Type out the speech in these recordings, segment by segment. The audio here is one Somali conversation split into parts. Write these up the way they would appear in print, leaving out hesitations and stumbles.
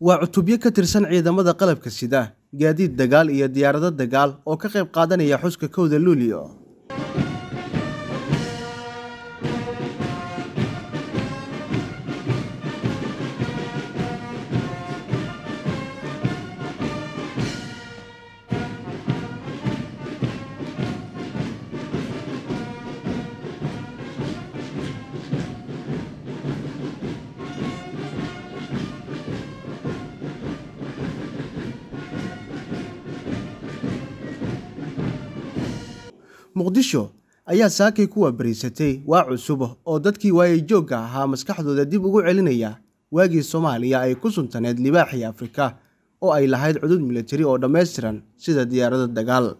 وعتوبية كترسان عيدا مدى قلب كسيده جديد دجال إيا ديارة دجال أو كقيب قادن إيا حسك كود اللوليو مقدشو ayaa saakay kuwa bariisatay waa cusub oo dadkii waayay joogga ahaa maskaxdooda dib ugu celinaya waagii Soomaaliya ay ku suntaneed libaaxii Afrika oo ay lahayd cudud militari oo dhameystiran sida diyaarada dagaal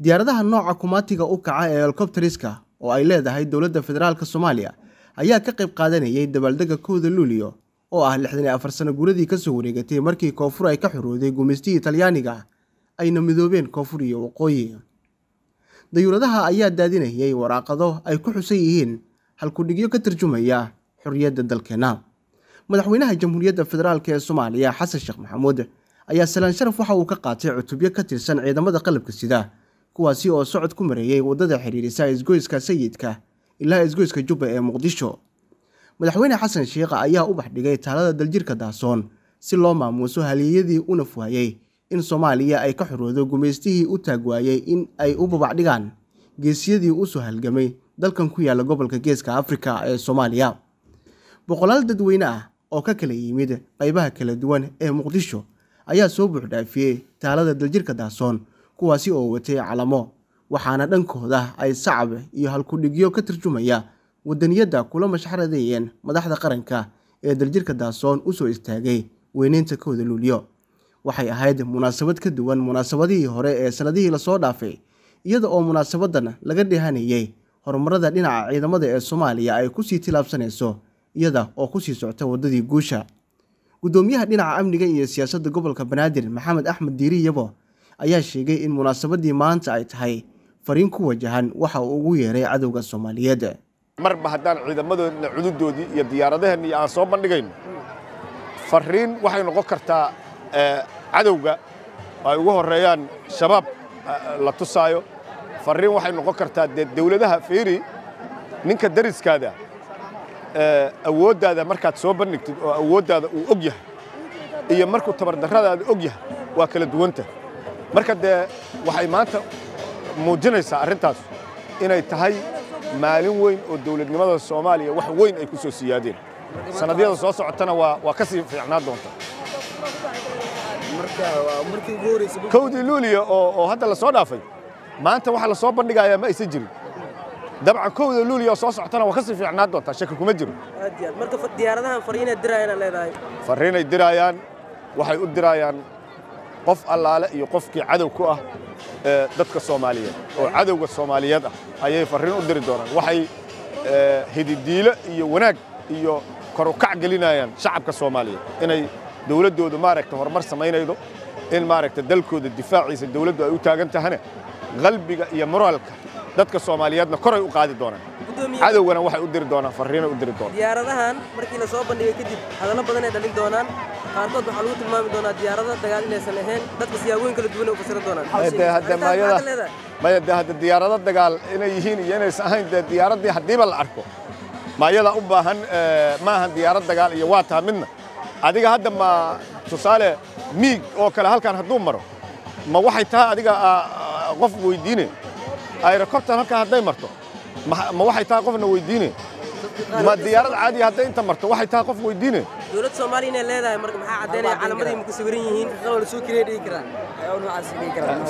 diyaaradaha nooca kumaatiga u kaca ee helicopteriska oo ay leedahay dawladda federaalka Soomaaliya ayaa ka qayb qaadanayay dabaldega kooda Luulyo oo ah 64 sano guuradii ka soo wareegatay markii koonfur ay ka xorooday gumeystii Talyaaniga ayna midoobeen koonfur iyo waqooyi dayuuradaha ayaa daadinayay waraaqado ay ku xusay yihiin halku dhigyo ka tarjumaya xurriyadda dalkeena madaxweynaha jamhuuriyadda federaalka ee Soomaaliya Xasan Sheekh Maxamuud ayaa salaan sharaf waxa uu ka qaatay cutubyo ka tirsan ciidamada qalabka sida kuwaasi oo socod ku mareeyay wadada xiriirisa isgoyska sayidka ilaa isgoyska Jubba ee Muqdisho madaxweynaha Xasan Sheekh ayaa u baxdhigay taalada daljirka daasoon si loo maamuuso haliyadii uu nafwaayay in Soomaaliya ay ka xoroodo gumeystihii u taagwaayay in ay u babac dhigaan geesiyadii u soo halgamay dalkan ku yaala gobolka Geeska Afrika ee Soomaaliya boqolaal dadweyne ah oo ka kala yimid qaybaha kala duwan ee Muqdisho ayaa soo buuxdhaafiyay taalada daljirka daasoon kuwaasi oo watay calamo waxaana dhankooda ay sacab iyo halku dhigyo ka tarjumaya wadaniyada kula mashxaradayeen madaxda qaranka ee daljirka daasoon u soo istaagay weyneynta kooda Luulyo waxay ahayd munaasabad ka duwan munaasabadii hore ee sanadihii la soo dhaafay iyada oo munaasabadana laga dhihanayay horumarada dhinaca ciidamada ee Soomaaliya ay ku sii tilaabsanayso iyada oo ku sii socota wadadii guusha gudoomiyaha dhinaca amniga iyo siyaasadda gobolka Banaadir Maxamed Axmed Diiri Yabo ayaa sheegay in munaasabadii maanta ay tahay fariin ku wajahan waxa uu ugu yeeray cadawga Soomaaliyeed marba haddaan ciidamadooda xuduudoodii iyo diyaaradahan iyo aan soo bandhigayn fariin waxay noqon kartaa cadawga ay ugu horeeyaan shabaab la tusaayo fariin waxay noqon kartaa dawladaha fiiri ninka dariskaada awoodada markaad soo bandhigtid oo awoodada uu og yahay iyo markuu tabar darradaada og yahay waa kala duwanta marka waxay maanta muujinaysaa arintaas inay tahay maalin weyn oo dawladnimada Soomaaliya wax weyn ay ku soo siyaadeen sanadiyada soo socotana waa ka sii fiicnaan doonta كودي لوليا أو هذا اللي صار في ما أنت واحد اللي صار بندق على ما يسجل دبعة كودي لوليا صار صعتنا وخسر في عناد وتعش شكلكم مجرم. مركب ديارنا فرينا الدرايان اللي راي. فرينا الدرايان واحد الدرايان قف الله لا يقف كعدو كأه ضدك الصومالية أو عدو الصومالية ده هي فرينا الدري دوران واحد هدي ديلا يوناك يو كروكع جلينا يان شعب كالصومالية إنه dawladoodu maaragtay horumar sameynaydo in maaragtay dalkooda difaaciisa dawladdu ay u taagan tahay qalbiga iyo moraalka dadka Soomaaliyeedna kor ay u qaadi doonaan cadawgana waxay u diri doonaan fariin u diri doonaan diyaaradahan markii la soo bandhigay kadib hadallo badan ay dhalin doonaan qaarkood waxa lagu tilmaami doonaa diyaarada dagaal inaysan ahayn dadka siyaawooyin kala duwan oo fasira doonaan hadda diyaarada dagaal inay yihiin iyo inaysan ahayn diyaaradii hadiiba la arko maayada u baahan maahan diyaarada dagaal iyo waa taa midna adiga hadda ma tusaale miig oo kala halkan haduu maro ma waxay tahay adiga qof weydiinay ay rakabta halkan haday marto ma waxay tahay qofna weydiinay ma diyaarad caadi haday inta marto waxay tahay qof weydiinay dawladda Soomaaliya inay leedahay marka maxaa cadeynaya calaamadii ku sawiran yihiin qawl soo kireedii karaan oo noocaas ay karaan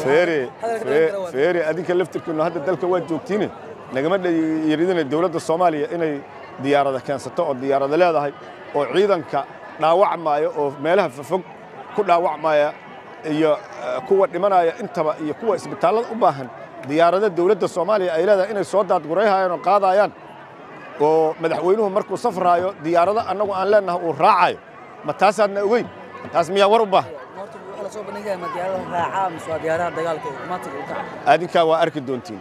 feeri adinka laftirkuna hadda dalka waa joogtiinay nagama yeeridana dawladda Soomaaliya inay diyaarada keensato oo diyaarada leedahay oo ciidanka dhaawac maayo oo meelaha fog ku dhaawac maaya iyo kuwa dhimanaya intaba iyo kuwa isbitaalada u baahan diyaarada dawladda Soomaaliya ay leedahay inay soo daadgurayaan oo qaadayaan oo madaxweynuhu markuu safraayo diyaarada anagu aan leenahay oo raacayo ma taas aadna ogeyn taas miya war u baahan horta waxa la soo bandhigay ma diyaarada raacaa ma soo diyaarada dagaalka otomaatig u kaca adinka waa arki doontiin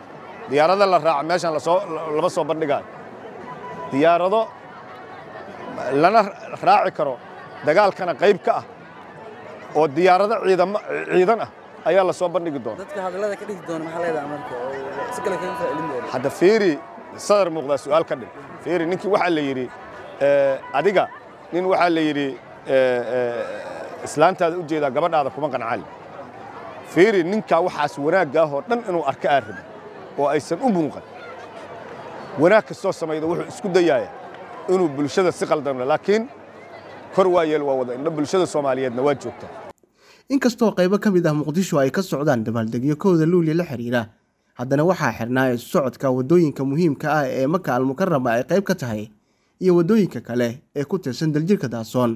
diyaarada la raaca meeshan la soo laba soo bandhigaay diyaarado lana raaci karo دجال كان قريب كأ والديارات عيدنا أيها الله صوبنا يقدون. ذاتك هذا كده يقدون محل هذا عملك سكلك ينفع حتى فيري صدر مقدار سؤال كده فيري نك واحد اللي يري أديجا نين واحد اللي يري إسلانت هذا وجهه قبل هذا كمان كان عالي فيري نك واحد سوينا جاهر نن إنه أركارهم وأيسن أبونا وناك الصوص ما يدور سكود ديايا إنه بالشدة سقل دمنا لكن كروا يلوا وضع إنه بالشدة الصومالية نواجهته. inkastoo qaybo ka mid ah muqdisho ay ka socdaan dabaaldegyo kooda luulya la xiriira haddana waxaa xirnaa isu socodka wadooyinka muhiimka ah ee Maka al-Mukarrama ay qayb ka tahay iyo wadooyinka kale ee ku tirsan daljirka Daasoon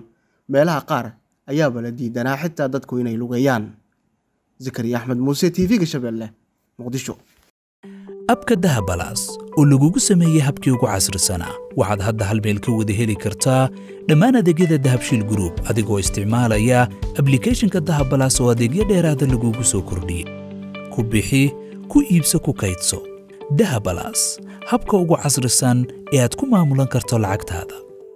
meelaha qaar ayaaba la diidanaa xitaa dadku inay lugeeyaan Zakariya Axmed Muuse TV-ga Shabeelle Muqdisho abka dahabalaas oo lagu sameeyay habkii ugu casrisana waxaad hadda hal meel ka wada heli kartaa dhammaan adeegyada Dahabshiil Group adigoo isticmaalaya application-ka Dahabalaas oo adeegyo dheeraad ah lagu soo kordhiyay ku bixi ku iibso ku kaydso Dahabalaas habka ugu casrisan ee aad ku maamulan karto lacagtaada